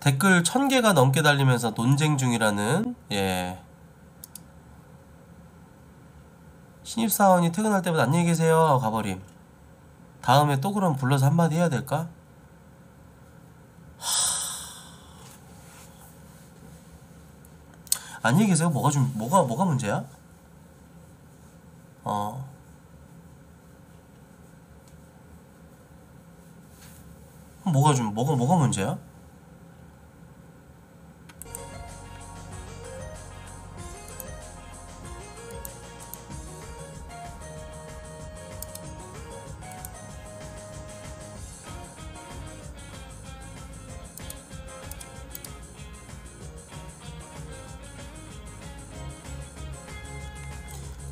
댓글 1000개가 넘게 달리면서 논쟁 중이라는, 예. 신입사원이 퇴근할 때마다 안녕히 계세요 하고 가버림. 다음에 또 그럼 불러서 한마디 해야 될까? 안녕히 계세요? 뭐가 문제야? 뭐가 문제야?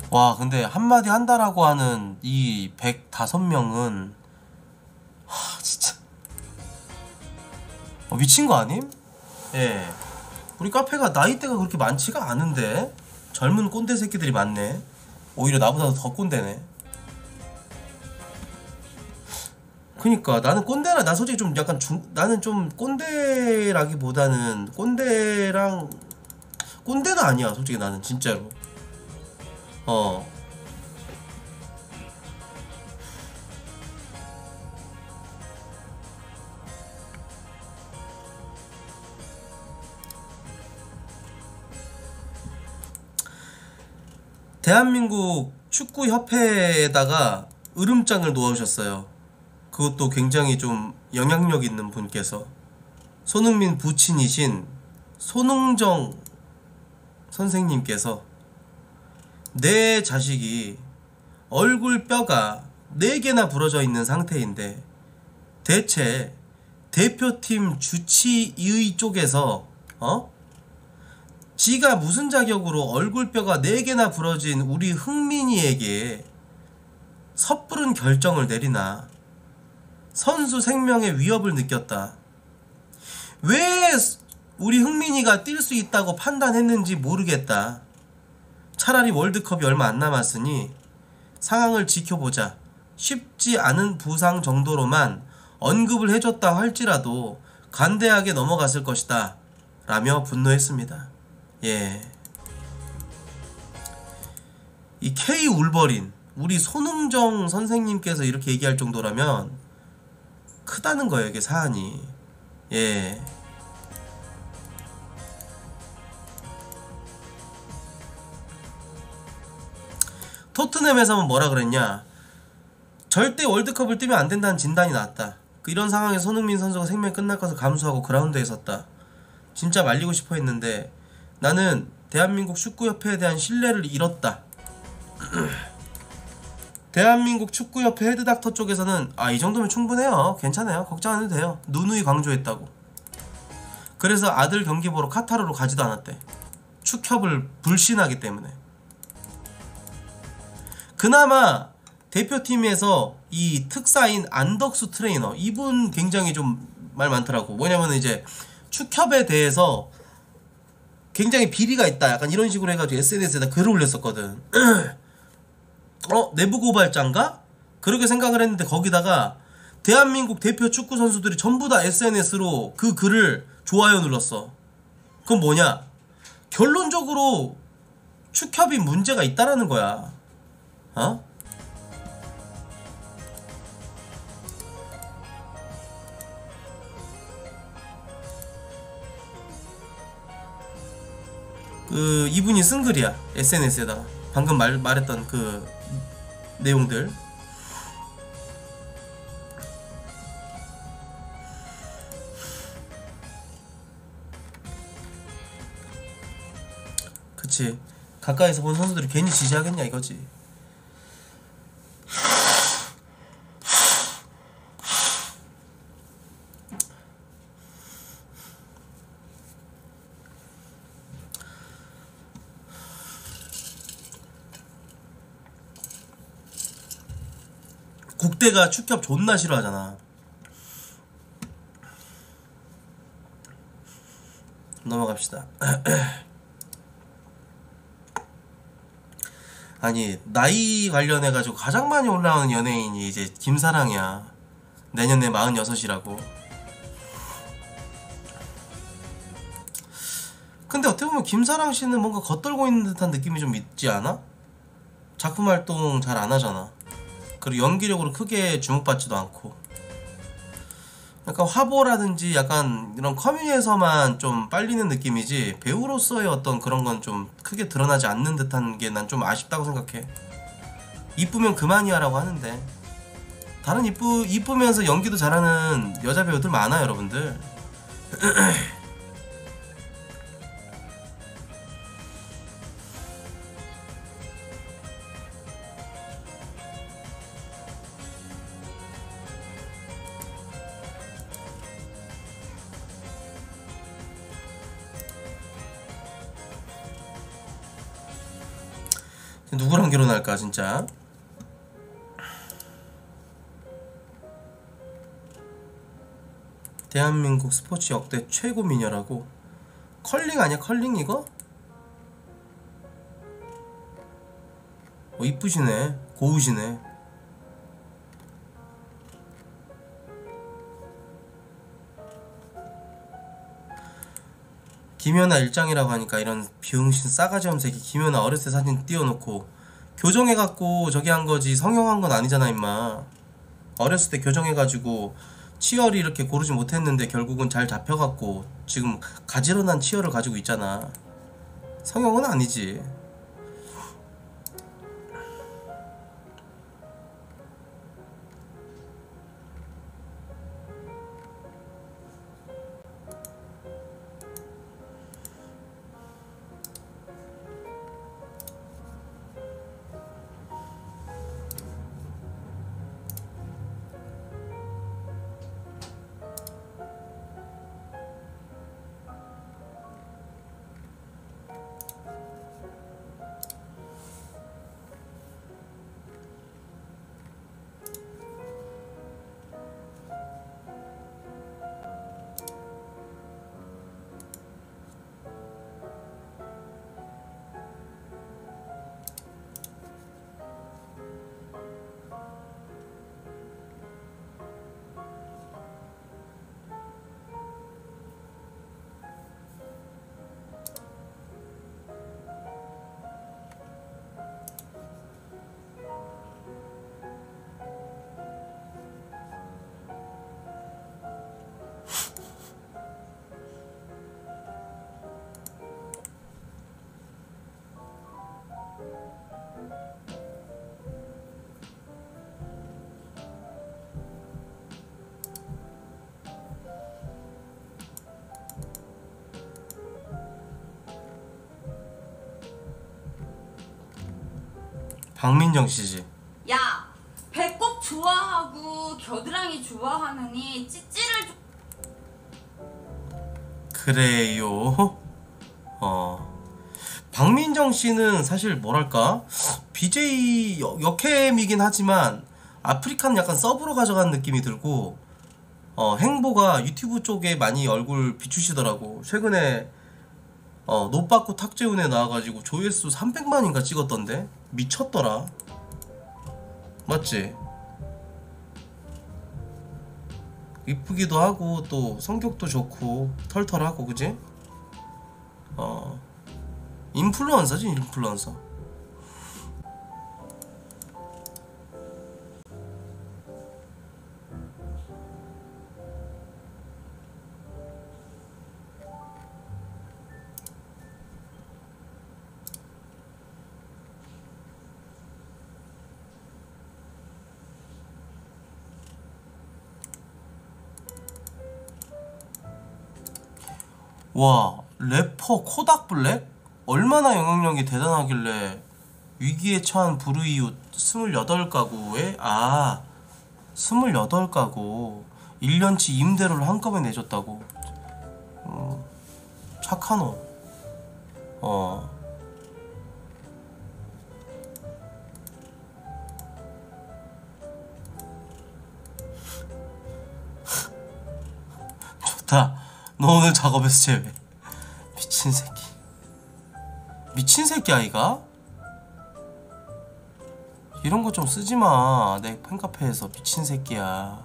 와, 근데 한마디 한다라고 하는 이 105명은 하, 진짜 미친 거 아님? 예, 우리 카페가 나이대가 그렇게 많지가 않은데 젊은 꼰대 새끼들이 많네. 오히려 나보다 더 꼰대네. 그니까 나는 꼰대라, 나 솔직히 좀 약간 나는 좀 꼰대라기보다는 꼰대는 아니야 솔직히. 나는 진짜로 대한민국 축구협회에다가 으름장을 놓아주셨어요. 그것도 굉장히 좀 영향력 있는 분께서, 손흥민 부친이신 손흥정 선생님께서, 내 자식이 얼굴뼈가 4개나 부러져 있는 상태인데 대체 대표팀 주치의 쪽에서 지가 무슨 자격으로 얼굴뼈가 4개나 부러진 우리 흥민이에게 섣부른 결정을 내리나. 선수 생명에 위협을 느꼈다. 왜 우리 흥민이가 뛸 수 있다고 판단했는지 모르겠다. 차라리 월드컵이 얼마 안 남았으니 상황을 지켜보자. 쉽지 않은 부상 정도로만 언급을 해줬다 할지라도 간대하게 넘어갔을 것이다. 라며 분노했습니다. 예. 이 K 울버린 우리 손흥정 선생님께서 이렇게 얘기할 정도라면 크다는 거예요, 이게 사안이. 예. 토트넘에서는 뭐라 그랬냐. 절대 월드컵을 뛰면 안 된다는 진단이 나왔다. 이런 상황에 손흥민 선수가 생명이 끝날 것을 감수하고 그라운드에 섰다. 진짜 말리고 싶어 했는데 나는 대한민국 축구협회에 대한 신뢰를 잃었다. 대한민국 축구협회 헤드닥터 쪽에서는 아, 이 정도면 충분해요. 괜찮아요. 걱정 안 해도 돼요. 누누이 강조했다고. 그래서 아들 경기 보러 카타르로 가지도 않았대. 축협을 불신하기 때문에. 그나마 대표팀에서 이 특사인 안덕수 트레이너, 이분 굉장히 좀 말 많더라고. 뭐냐면 이제 축협에 대해서 굉장히 비리가 있다 약간 이런 식으로 해가지고 SNS에다 글을 올렸었거든. 내부 고발자인가? 그렇게 생각을 했는데 거기다가 대한민국 대표 축구 선수들이 전부 다 SNS로 그 글을 좋아요 눌렀어. 그건 뭐냐? 결론적으로 축협이 문제가 있다라는 거야. 그 이분이 쓴 글이야. SNS에다가 방금 말했던 그 내용들. 그치, 가까이서 본 선수들이 괜히 지지하겠냐 이거지. 국대가 축협 존나 싫어하잖아. 넘어갑시다. 아니, 나이 관련해가지고 가장 많이 올라오는 연예인이 이제 김사랑이야. 내년에 46이라고. 근데 어떻게 보면 김사랑 씨는 뭔가 겉돌고 있는 듯한 느낌이 좀 있지 않아? 작품 활동 잘 안 하잖아. 그리고 연기력으로 크게 주목받지도 않고 약간 화보라든지 약간 이런 커뮤니에서만 좀 빨리는 느낌이지 배우로서의 어떤 그런 건 좀 크게 드러나지 않는 듯한 게 난 좀 아쉽다고 생각해. 이쁘면 그만이야 라고 하는데 다른 이쁘면서 연기도 잘하는 여자 배우들 많아요 여러분들. 누구랑 결혼할까 진짜. 대한민국 스포츠 역대 최고 미녀라고. 컬링 아니야? 컬링 이거? 이쁘시네. 고우시네. 김연아 일장이라고 하니까 이런 병신 싸가지 염색이. 김연아 어렸을 때 사진 띄워놓고 교정해갖고 저기 한거지 성형한 건 아니잖아 임마. 어렸을 때 교정해가지고 치열이 이렇게 고르지 못했는데 결국은 잘 잡혀갖고 지금 가지런한 치열을 가지고 있잖아. 성형은 아니지. 박민정 씨지. 야, 배꼽 좋아하고 겨드랑이 좋아하느니 찌찌를 그래요. 박민정 씨는 사실 뭐랄까 BJ 역캠이긴 하지만 아프리카는 약간 서브로 가져간 느낌이 들고 행보가 유튜브 쪽에 많이 얼굴 비추시더라고. 최근에 노빠꾸 탁재훈에 나와가지고 조회수 300만인가 찍었던데? 미쳤더라. 맞지? 이쁘기도 하고 또 성격도 좋고 털털하고 그지? 인플루언서지 인플루언서. 와, 래퍼 코닥블랙? 얼마나 영향력이 대단하길래 위기에 처한 불우이웃 28가구에 28가구 1년치 임대료를 한꺼번에 내줬다고. 착하노. 좋다. 너 오늘 작업에서 제외. 미친 새끼. 미친 새끼 아이가? 이런 거 좀 쓰지 마. 내 팬카페에서 미친 새끼야.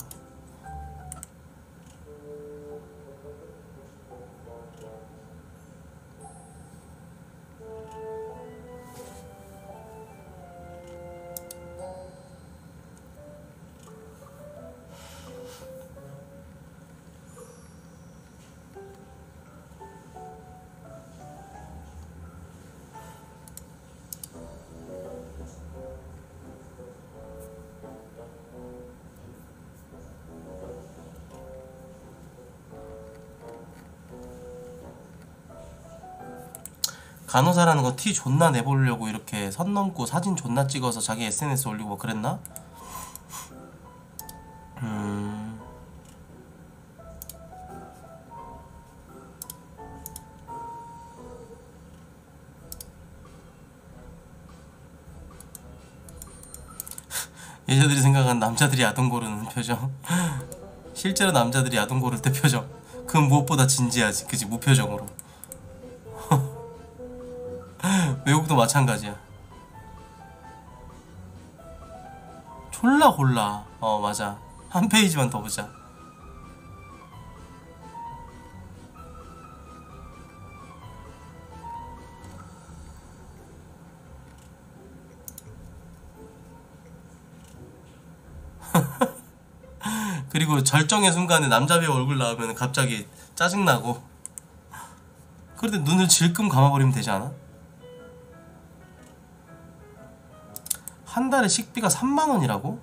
간호사라는 거 티 존나 내보려고 이렇게 선 넘고 사진 존나 찍어서 자기 SNS 올리고 뭐 그랬나? 여자들이 생각한 남자들이 아동 고르는 표정. 실제로 남자들이 아동 고를 때 표정. 그건 무엇보다 진지하지, 그지? 무표정으로. 외국도 마찬가지야. 졸라 골라. 어, 맞아. 한 페이지만 더 보자. 그리고 절정의 순간에 남자 배우 얼굴 나오면 갑자기 짜증나고. 그런데 눈을 질끔 감아버리면 되지 않아? 한 달에 식비가 3만원이라고?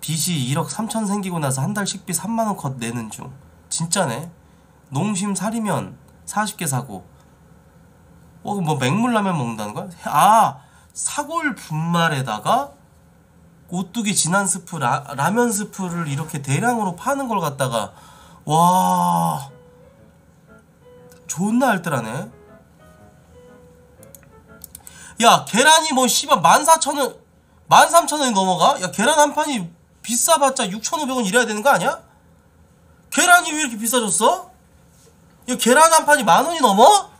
빚이 1억 3천 생기고 나서 한 달 식비 3만원 컷 내는 중. 진짜네. 농심 사리면 40개 사고. 어, 뭐 맹물라면 먹는다는 거야? 아! 사골 분말에다가 오뚜기 진한 스프, 라면 스프를 이렇게 대량으로 파는 걸 갖다가, 와, 존나 알뜰하네. 야, 계란이 뭐 씨발 14,000원 13,000원이 넘어가? 야, 계란 한 판이 비싸봤자 6,500원 이래야 되는 거 아니야? 계란이 왜 이렇게 비싸졌어? 야, 계란 한 판이 10,000원이 넘어?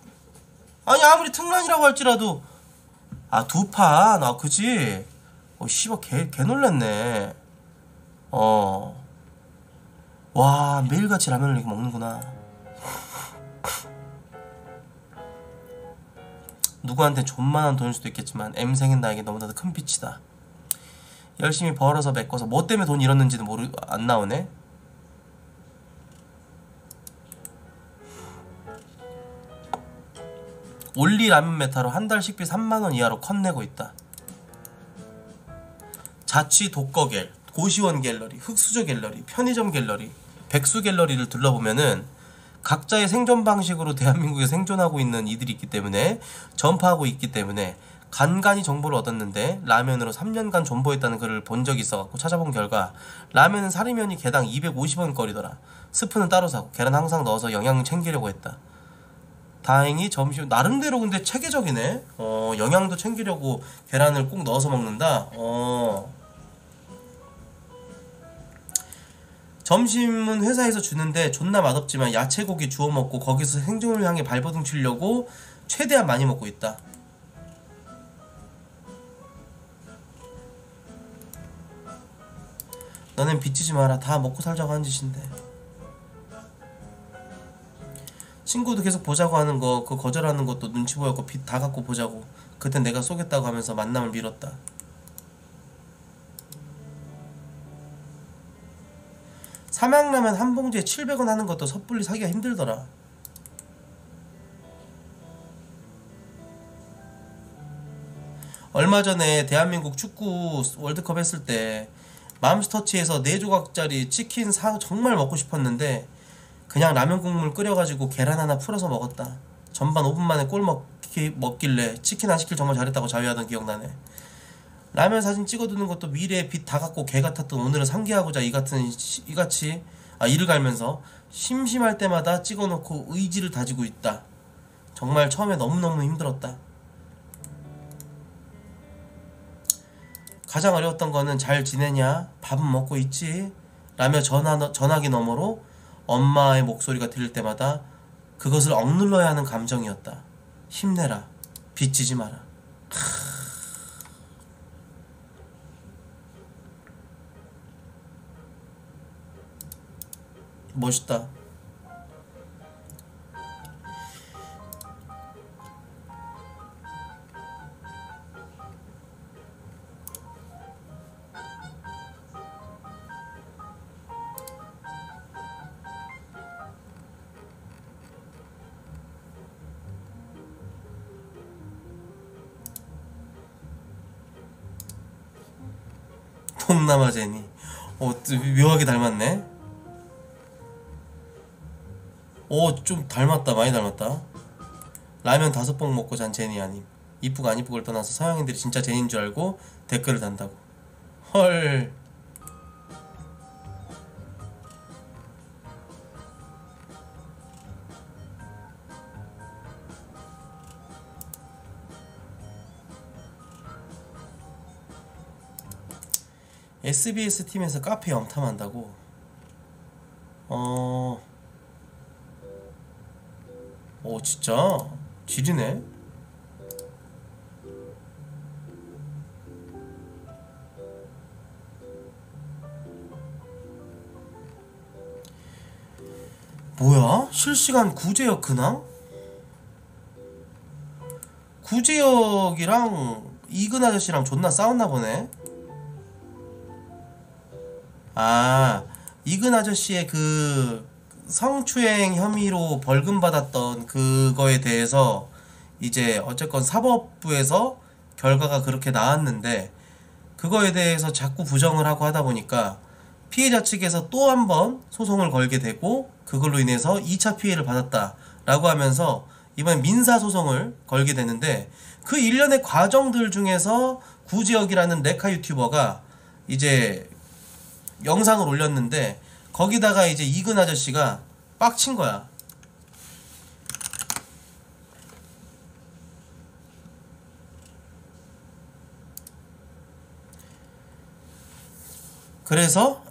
아니, 아무리 특란이라고 할지라도. 아, 두 판. 아, 그치? 어, 씨발, 개 놀랐네. 어. 와, 매일같이 라면을 이렇게 먹는구나. 누구한테 존만한 돈일 수도 있겠지만 M생인 나에게 너무나도 큰 빛이다. 열심히 벌어서 메꿔서 뭐 때문에 돈 잃었는지도 모르... 안 나오네? 올리 라면 메타로 한 달 식비 3만원 이하로 컷 내고 있다. 자취 독거갤, 고시원 갤러리, 흑수저 갤러리, 편의점 갤러리, 백수 갤러리를 둘러보면은 각자의 생존 방식으로 대한민국에 생존하고 있는 이들이 있기 때문에, 전파하고 있기 때문에 간간이 정보를 얻었는데, 라면으로 3년간 존버했다는 글을 본 적이 있어갖고 찾아본 결과 라면은 사리면이 개당 250원 거리더라. 스프는 따로 사고 계란 항상 넣어서 영양 챙기려고 했다. 다행히 점심 나름대로 근데 체계적이네. 어, 영양도 챙기려고 계란을 꼭 넣어서 먹는다. 어. 점심은 회사에서 주는데 존나 맛없지만 야채고기 주워 먹고 거기서 생존을 향해 발버둥 치려고 최대한 많이 먹고 있다. 너넨 빚지지 마라. 다 먹고 살자고 한 짓인데. 친구도 계속 보자고 하는 거, 그 거절하는 것도 눈치 보였고 빚 다 갚고 보자고. 그땐 내가 쏘겠다고 하면서 만남을 미뤘다. 삼양라면 한 봉지에 700원 하는 것도 섣불리 사기가 힘들더라. 얼마 전에 대한민국 축구 월드컵 했을 때 맘스터치에서 4조각짜리 치킨 정말 먹고 싶었는데 그냥 라면 국물 끓여가지고 계란 하나 풀어서 먹었다. 전반 5분 만에 골 먹길래 치킨 안 시킬 정말 잘했다고 자위하던 기억나네. 라면 사진 찍어두는 것도 미래의 빚 다 갖고 개 같았던 오늘은 상기하고자 이같이 아, 이를 갈면서 심심할 때마다 찍어놓고 의지를 다지고 있다. 정말 처음에 너무너무 힘들었다. 가장 어려웠던 거는 잘 지내냐? 밥은 먹고 있지? 라며 전화기 너머로 엄마의 목소리가 들릴 때마다 그것을 억눌러야 하는 감정이었다. 힘내라. 빚지지 마라. 멋있다. 동남아 제니. 어, 묘하게 닮았네. 오, 좀 닮았다. 많이 닮았다. 라면 5봉 먹고 잔 제니 아님. 이쁘고 안 이쁘고를 떠나서 서양인들이 진짜 제니인 줄 알고 댓글을 단다고. 헐. SBS 팀에서 카페 염탐한다고? 오, 진짜? 지리네? 뭐야? 실시간 구제역 근황? 구제역이랑 이근 아저씨랑 존나 싸웠나 보네? 아, 이근 아저씨의 그 성추행 혐의로 벌금 받았던 그거에 대해서 이제 어쨌건 사법부에서 결과가 그렇게 나왔는데, 그거에 대해서 자꾸 부정을 하고 하다 보니까 피해자 측에서 또 한 번 소송을 걸게 되고, 그걸로 인해서 2차 피해를 받았다 라고 하면서 이번엔 민사소송을 걸게 되는데, 그 일련의 과정들 중에서 구제역이라는 레카 유튜버가 이제 영상을 올렸는데, 거기다가 이제 이근 아저씨가 빡친 거야. 그래서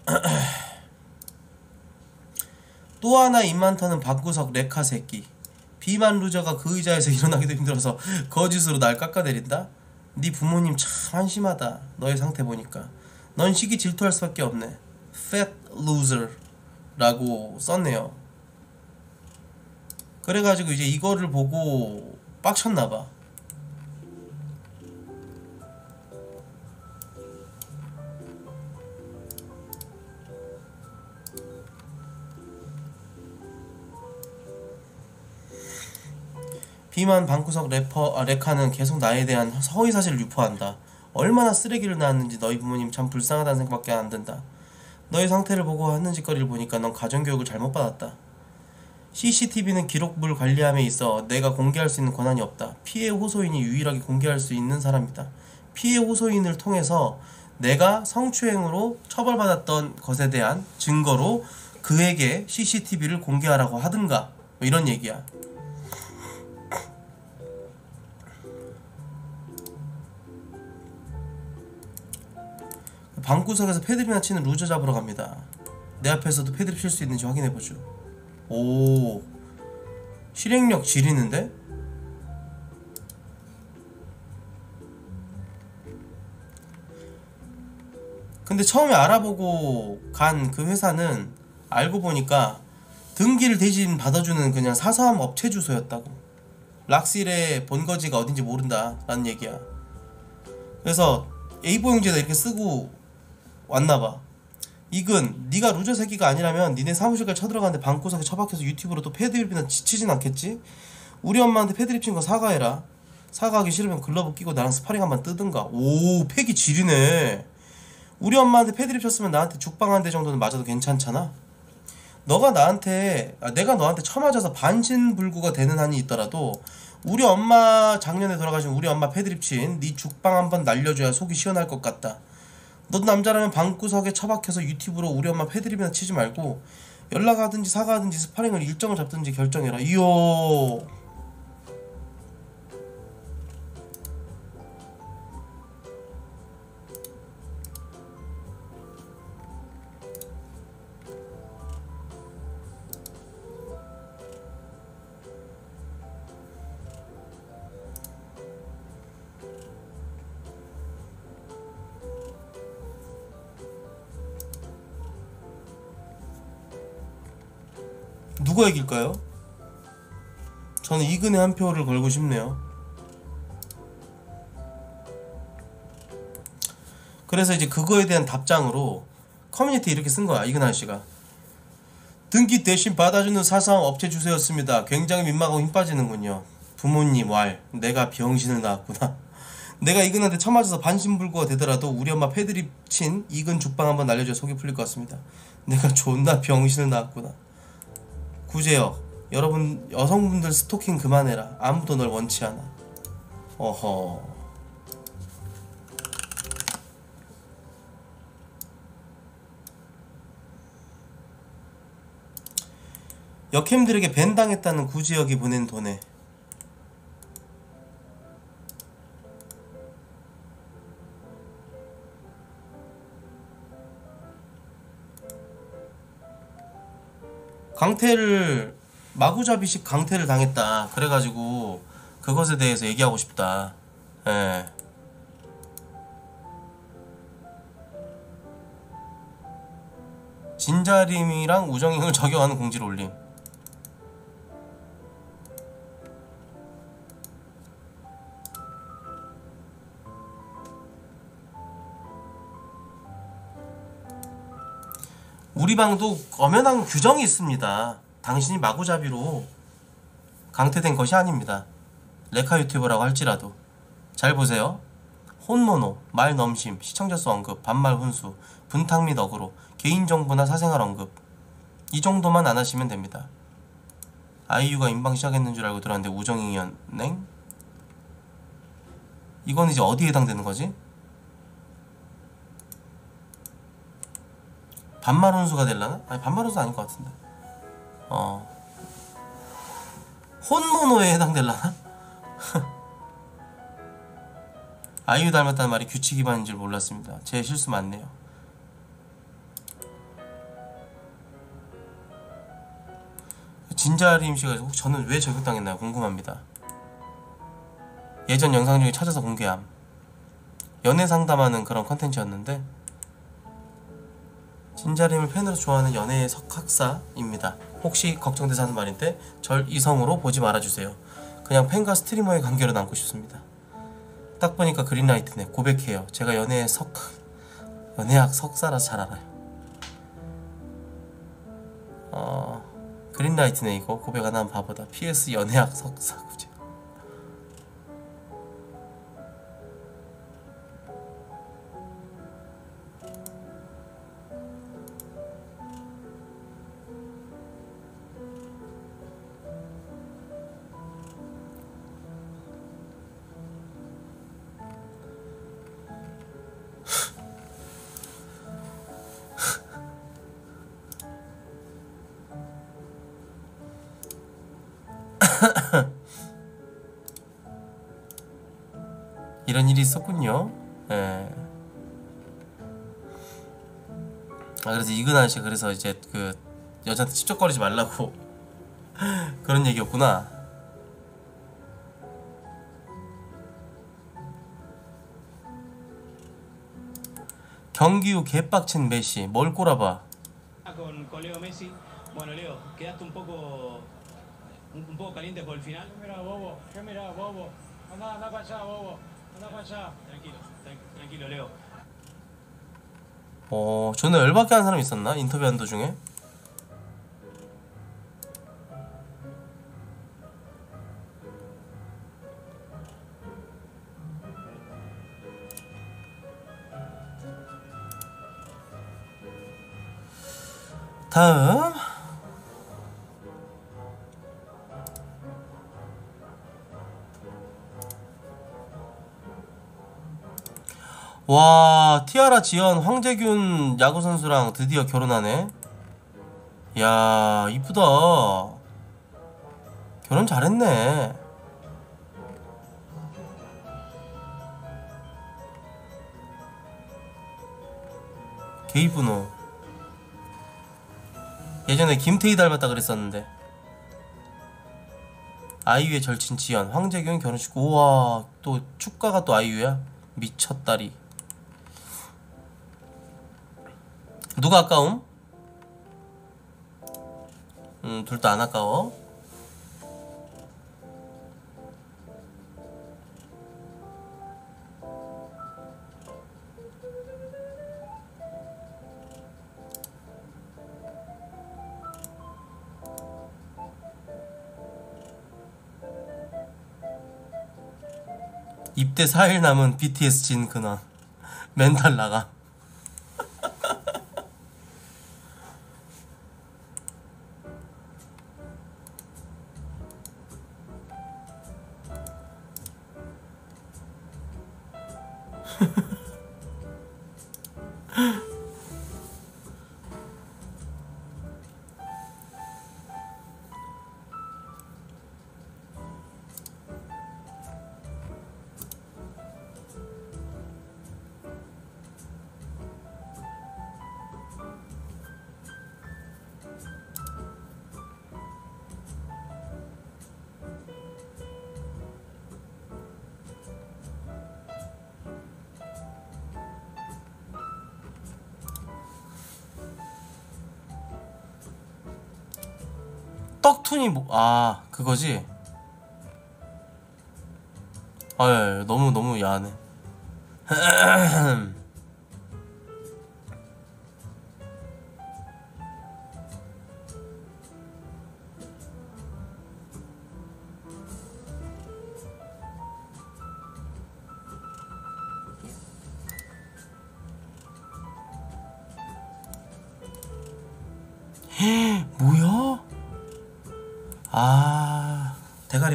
또 하나 입 많다는 박구석 레카 새끼. 비만 루저가 그 의자에서 일어나기도 힘들어서 거짓으로 날 깎아내린다? 네 부모님 참 한심하다. 너의 상태 보니까 넌 시기 질투할 수밖에 없네. Fat loser 라고 썼네요. 그래가지고 이제 이거를 보고 빡쳤나봐. 비만 방구석 래퍼 레카는 계속 나에 대한 허위사실을 유포한다. 얼마나 쓰레기를 낳았는지 너희 부모님 참 불쌍하다는 생각밖에 안 든다. 너의 상태를 보고 하는 짓거리를 보니까 넌 가정교육을 잘못 받았다. CCTV는 기록물 관리함에 있어 내가 공개할 수 있는 권한이 없다. 피해 호소인이 유일하게 공개할 수 있는 사람이다. 피해 호소인을 통해서 내가 성추행으로 처벌받았던 것에 대한 증거로 그에게 CCTV를 공개하라고 하든가, 뭐 이런 얘기야. 방구석에서 패드립이나 치는 루저 잡으러 갑니다. 내 앞에서도 패드립 칠 수 있는지 확인해보죠. 오, 실행력 지리는데? 근데 처음에 알아보고 간 그 회사는 알고 보니까 등기를 대신 받아주는 그냥 사서함 업체 주소였다고. 락실의 본거지가 어딘지 모른다 라는 얘기야. 그래서 A4용지에다 이렇게 쓰고 왔나봐. 이근, 네가 루저 새끼가 아니라면 니네 사무실까지 쳐들어가는데 방구석에 처박혀서 유튜브로 또 패드립이나 지치진 않겠지? 우리 엄마한테 패드립 친 거 사과해라. 사과하기 싫으면 글러브 끼고 나랑 스파링 한번 뜨든가. 오, 패기 지리네. 우리 엄마한테 패드립 쳤으면 나한테 죽방 한 대 정도는 맞아도 괜찮잖아. 너가 나한테, 내가 너한테 쳐맞아서 반신불구가 되는 한이 있더라도 우리 엄마, 작년에 돌아가신 우리 엄마 패드립 친 네 죽방 한번 날려줘야 속이 시원할 것 같다. 넌 남자라면 방구석에 처박혀서 유튜브로 우리 엄마 패드립이나 치지 말고 연락하든지 사과하든지 스파링을 일정을 잡든지 결정해라. 이야, 누가 이길까요? 저는 이근의 한 표를 걸고 싶네요. 그래서 이제 그거에 대한 답장으로 커뮤니티 이렇게 쓴 거야. 이근 아저씨가 등기 대신 받아주는 사상 업체 주소였습니다. 굉장히 민망하고 힘 빠지는군요. 부모님 왈, 내가 병신을 낳았구나. 내가 이근한테 처맞아서 반신불구가 되더라도 우리 엄마 패드립 친 이근 죽방 한번 날려줘야 속이 풀릴 것 같습니다. 내가 존나 병신을 낳았구나. 구제역, 여러분 여성분들 스토킹 그만해라. 아무도 널 원치 않아. 어허. 여캠들에게 밴당했다는 구제역이 보낸 돈에 강퇴를 마구잡이식 강퇴를 당했다. 그래가지고 그것에 대해서 얘기하고 싶다. 예. 진자림이랑 우정잉을 저격하는 공지를 올림. 우리 방도 엄연한 규정이 있습니다. 당신이 마구잡이로 강퇴된 것이 아닙니다. 레카 유튜버라고 할지라도 잘 보세요. 혼모노, 말 넘심, 시청자수 언급, 반말 훈수, 분탕 및 어그로, 개인정보나 사생활 언급 이 정도만 안 하시면 됩니다. 아이유가 인방 시작했는 줄 알고 들어왔는데 우정잉 연행? 이건 이제 어디에 해당되는 거지? 반말 혼수가 될라나? 아니 반말 혼수 아닐 것 같은데. 혼모노에 해당될라나? 아이유 닮았다는 말이 규칙 위반인 줄 몰랐습니다. 제 실수 맞네요. 진자림 씨가 혹시 저는 왜 저격당했나요? 궁금합니다. 예전 영상 중에 찾아서 공개함. 연애 상담하는 그런 컨텐츠였는데 진자림을 팬으로 좋아하는 연애의 석학사입니다. 혹시 걱정돼서 하는 말인데 절 이성으로 보지 말아주세요. 그냥 팬과 스트리머의 관계로 남고 싶습니다. 딱 보니까 그린라이트네. 고백해요. 제가 연애학 석사라서 잘 알아요. 그린라이트네 이거. 고백 안 하면 바보다. PS 연애학 석사 구제역. 이런 일이 있었군요. 예. 아 그래서 이근 아저씨 그래서 이제 그 여자한테 찝쩍거리지 말라고 그런 얘기였구나. 경기 후 개빡친 메시 뭘 꼬라봐. 전에 열받게 한 사람 있었나? 인터뷰한 도중에? 다음 와 티아라 지연 황재균 야구선수랑 드디어 결혼하네. 이야 이쁘다. 결혼 잘했네. 개 이쁘노. 예전에 김태희 닮았다 그랬었는데. 아이유의 절친 지연 황재균 결혼식. 우와 또 축가가 또 아이유야? 미쳤다리. 누가 아까움? 둘 다 안 아까워. 입대 4일 남은 BTS 진 근황. 멘탈 나가. 떡툰이 뭐.. 아.. 그거지? 아유 너무너무 야하네.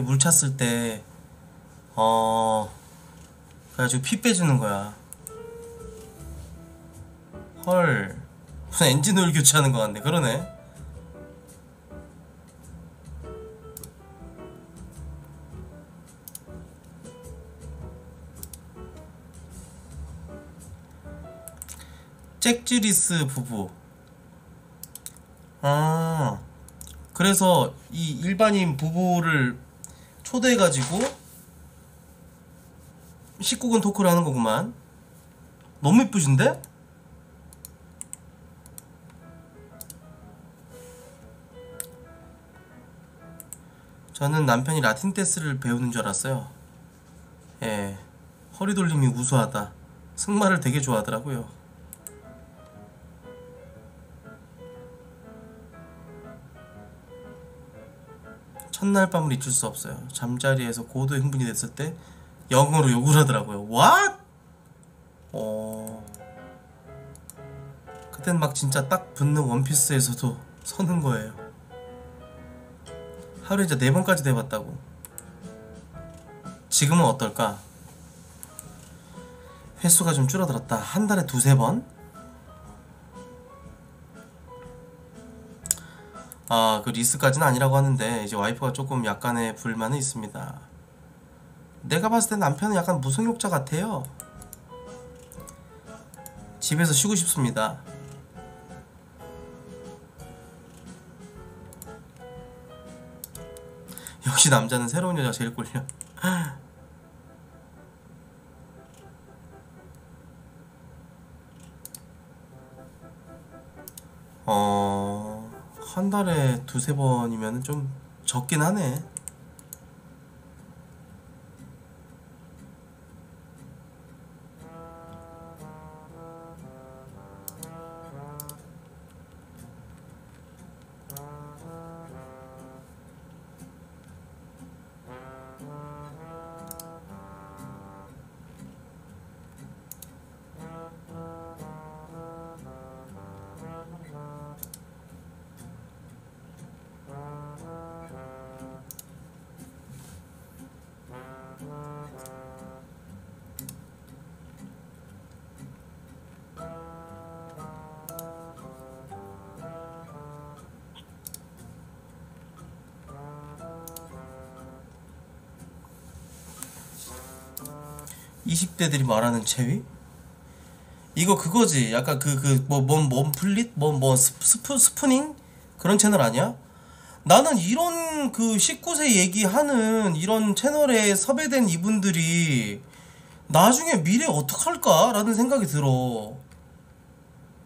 물 찼을 때 그래가지고 피 빼주는 거야. 헐, 무슨 엔진오일 교체하는 거 같네. 그러네. 잭지리스 부부. 아, 그래서 이 일반인 부부를 초대해가지고 19금 토크를 하는 거구만. 너무 이쁘신데? 저는 남편이 라틴 댄스를 배우는 줄 알았어요. 예, 허리 돌림이 우수하다. 승마를 되게 좋아하더라고요. 첫날 밤을 잊을 수 없어요. 잠자리에서 고도의 흥분이 됐을 때 영어로 욕을 하더라고요. What? 그땐 막 진짜 딱 붙는 원피스에서도 서는 거예요. 하루에 이제 4번까지 돼봤다고. 지금은 어떨까? 횟수가 좀 줄어들었다. 한 달에 2~3번? 아, 그 리스까지는 아니라고 하는데 이제 와이프가 조금 약간의 불만은 있습니다. 내가 봤을 때 남편은 약간 무성욕자 같아요. 집에서 쉬고 싶습니다. 역시 남자는 새로운 여자가 제일 꼴려. 한 달에 2~3번이면 좀 적긴 하네. 대들이 말하는 체위? 이거 그거지. 약간 몸플릿? 스프닝? 그런 채널 아니야? 나는 이런 그 19세 얘기하는 이런 채널에 섭외된 이분들이 나중에 미래 어떡할까? 라는 생각이 들어.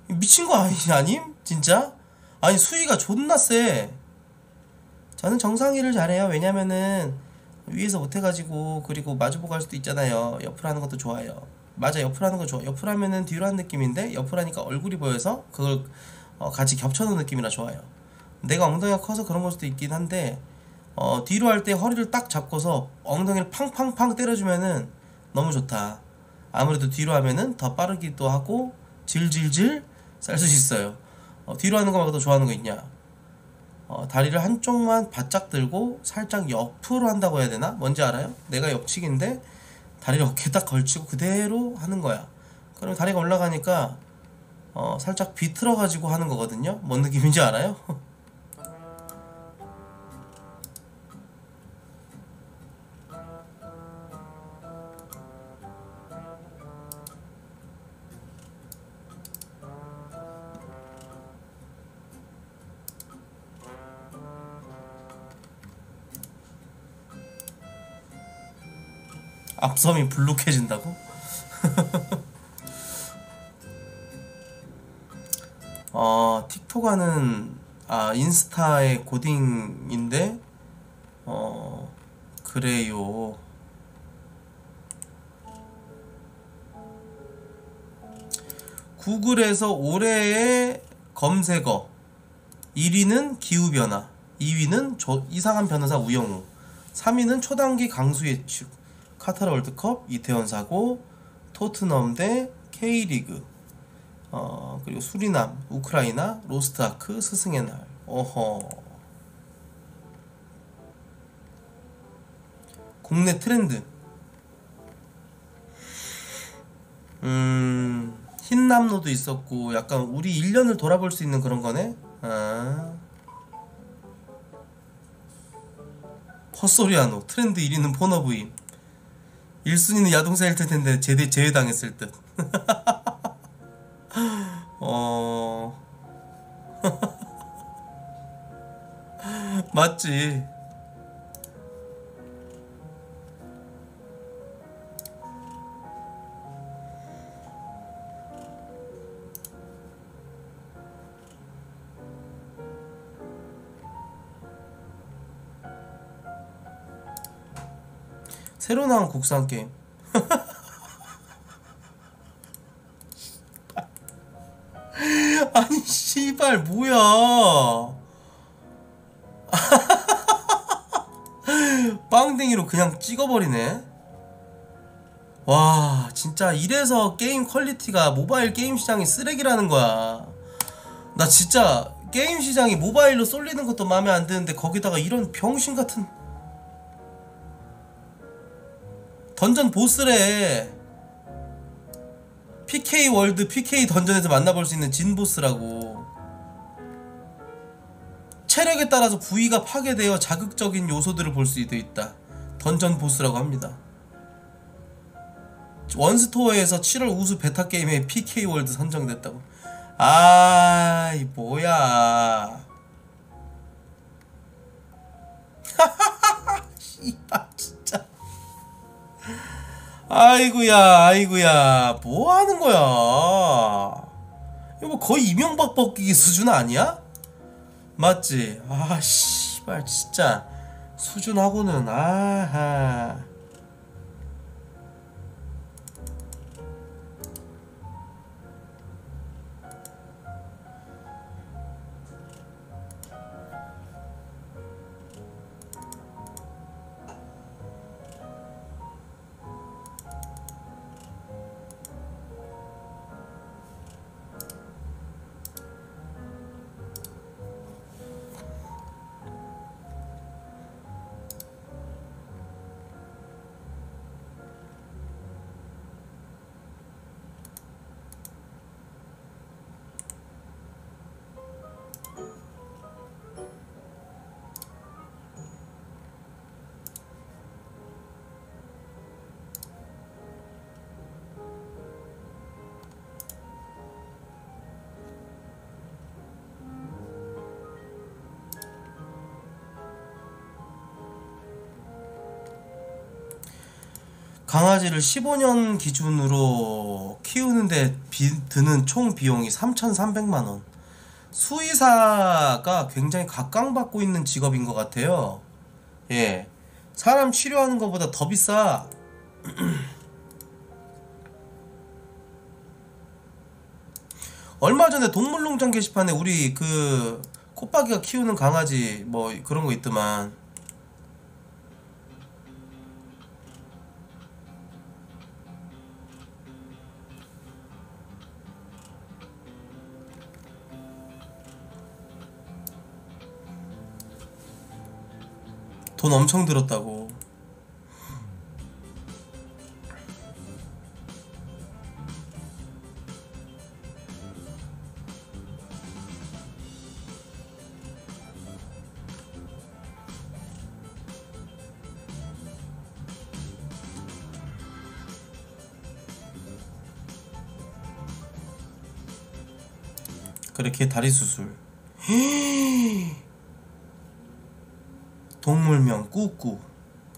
미친 거 아님? 진짜? 아니, 수위가 존나 세. 저는 정상회를 잘해요. 왜냐면은 위에서 못해가지고. 그리고 마주보고 할 수도 있잖아요. 옆으로 하는 것도 좋아요. 맞아, 옆으로 하는 거 좋아. 옆으로 하면은 뒤로 하는 느낌인데 옆으로 하니까 얼굴이 보여서 그걸 같이 겹쳐놓은 느낌이라 좋아요. 내가 엉덩이가 커서 그런 걸 수도 있긴 한데 뒤로 할 때 허리를 딱 잡고서 엉덩이를 팡팡팡 때려주면은 너무 좋다. 아무래도 뒤로 하면은 더 빠르기도 하고 질질질 쌀 수 있어요. 뒤로 하는 거 말고 더 좋아하는 거 있냐? 다리를 한쪽만 바짝 들고 살짝 옆으로 한다고 해야 되나? 뭔지 알아요? 내가 옆측인데 다리를 어깨에 딱 걸치고 그대로 하는 거야. 그럼 다리가 올라가니까 살짝 비틀어 가지고 하는 거거든요. 뭔 느낌인지 알아요? 앞섬이 불룩해진다고? 틱톡하는 인스타의 고딩인데 그래요. 구글에서 올해의 검색어 1위는 기후변화, 2위는 이상한 변호사 우영우, 3위는 초단기 강수 예측, 카타르 월드컵, 이태원 사고, 토트넘 대 K리그, 그리고 수리남, 우크라이나, 로스트아크, 스승의 날. 어허. 국내 트렌드. 흰남노도 있었고, 약간 우리 1년을 돌아볼 수 있는 그런 거네? 헛소리하노. 트렌드 1위는 포너브임. 1순위는 야동사일 텐데 제외당했을 듯. 맞지. 새로 나온 국산 게임. 아니 씨발 뭐야. 빵댕이로 그냥 찍어버리네. 와 진짜 이래서 게임 퀄리티가 모바일 게임 시장이 쓰레기라는 거야. 나 진짜 게임 시장이 모바일로 쏠리는 것도 마음에 안 드는데 거기다가 이런 병신 같은 던전 보스래. PK 월드, PK 던전에서 만나볼 수 있는 진 보스라고. 체력에 따라서 부위가 파괴되어 자극적인 요소들을 볼 수도 있다. 던전 보스라고 합니다. 원스토어에서 7월 우수 베타 게임에 PK 월드 선정됐다고. 아이 뭐야. 씨발 진짜. 아이고야 아이고야 뭐 하는 거야. 이거 거의 이명박 벗기기 수준 아니야? 맞지? 아 씨발 진짜 수준하고는. 아하. 강아지를 15년 기준으로 키우는데 드는 총 비용이 3,300만원. 수의사가 굉장히 각광받고 있는 직업인 것 같아요. 예. 사람 치료하는 것보다 더 비싸. 얼마 전에 동물농장 게시판에 우리 그 꽃박이가 키우는 강아지 뭐 그런 거 있더만. 돈 엄청 들었다고. 그래, 걔 다리 수술. 동물명 꾸꾸.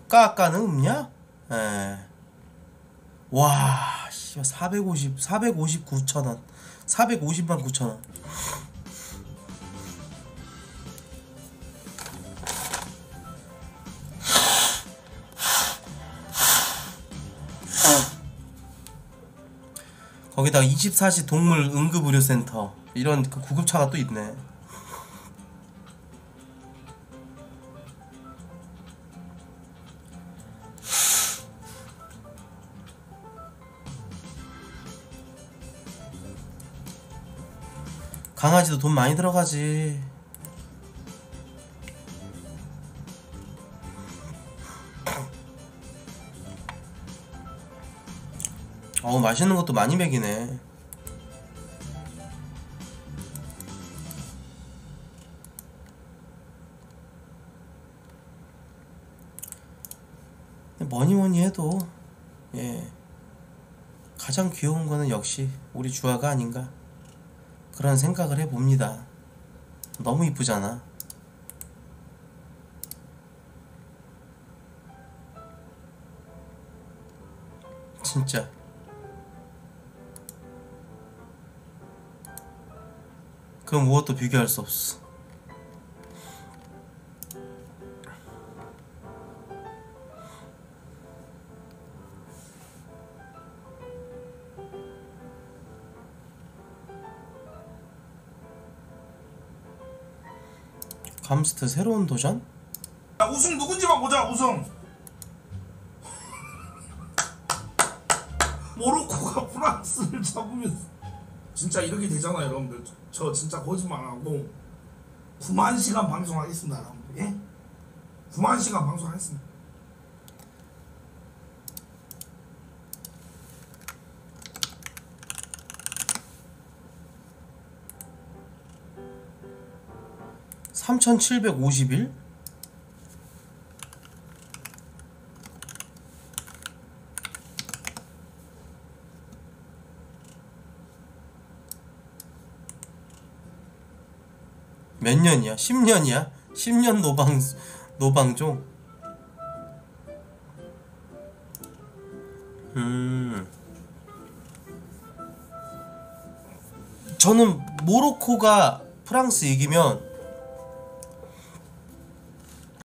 까까는 없냐? 에. 와, 459,000원. 4,509,000원. 거기다가 24시 동물 응급의료센터 이런 그 구급차가 또 있네. 강아지도 돈 많이 들어가지. 어우, 맛있는 것도 많이 먹이네. 뭐니뭐니 해도 예, 가장 귀여운 거는 역시 우리 주아가 아닌가 그런 생각을 해봅니다. 너무 이쁘잖아. 진짜 그 무엇도 비교할 수 없어. 감스트 새로운 도전? 야, 우승 누군지만 보자. 우승 모로코가 프랑스를 잡으면서 진짜 이렇게 되잖아. 여러분들, 저 진짜 거짓말하고 9만 시간 방송하겠습니다. 여러분들, 예? 9만 시간 방송하겠습니다. $3,751? 몇 년이야? 10년이야? 10년 노방종? 저는 모로코가 프랑스 이기면